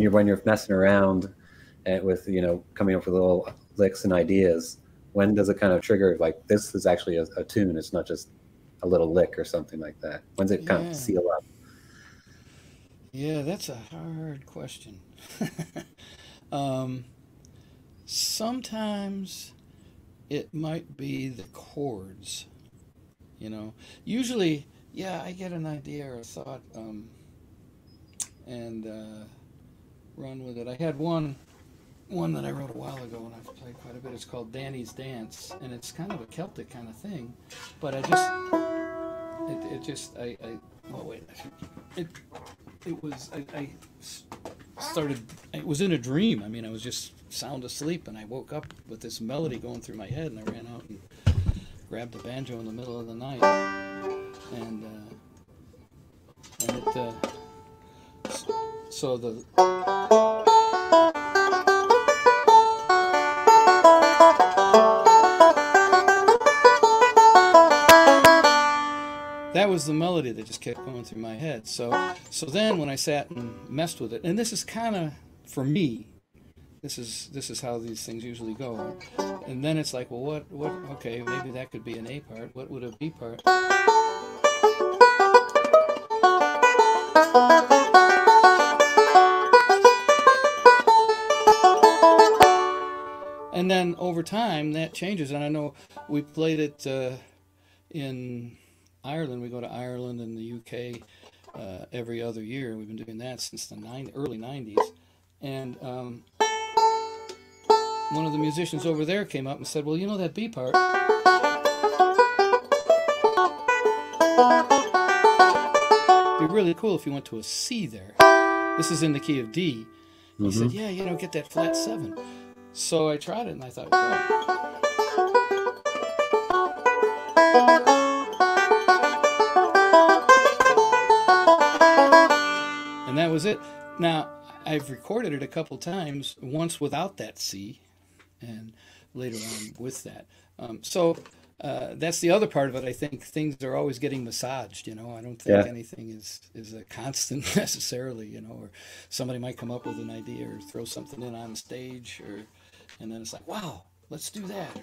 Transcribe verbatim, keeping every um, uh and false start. you're, when you're messing around and with, you know, coming up with little licks and ideas, when does it kind of trigger, like, this is actually a, a tune, it's not just a little lick or something like that? When's it yeah. kind of seal up? Yeah, that's a hard question. um, sometimes it might be the chords, you know. Usually, yeah, I get an idea or a thought um, and uh, run with it. I had one one that I wrote a while ago and I've played quite a bit. It's called Danny's Dance, and it's kind of a Celtic kind of thing, but I just, it, it just, I, I, oh wait, it, it was, I, I started, it was in a dream. I mean, I was just sound asleep and I woke up with this melody going through my head, and I ran out and grabbed the banjo in the middle of the night, and, uh, and it, uh, so the... that was the melody that just kept going through my head. So, so then when I sat and messed with it, and this is kind of, for me, this is this is how these things usually go. And then it's like, well, what, what? Okay, maybe that could be an A part. What would a B part? And then over time, that changes. And I know we played it uh, in Ireland. We go to Ireland and the U K uh, every other year. We've been doing that since the early nineties. And um, one of the musicians over there came up and said, well, you know that B part? It'd be really cool if you went to a C there. This is in the key of D. Mm-hmm. He said, yeah, you know, get that flat seven. So I tried it and I thought, wow. And that was it. Now, I've recorded it a couple times, once without that C, and later on with that. Um, so uh, that's the other part of it. I think things are always getting massaged, you know. I don't think yeah. anything is, is a constant necessarily, you know, or somebody might come up with an idea or throw something in on stage, or, and then it's like, wow, let's do that. Or,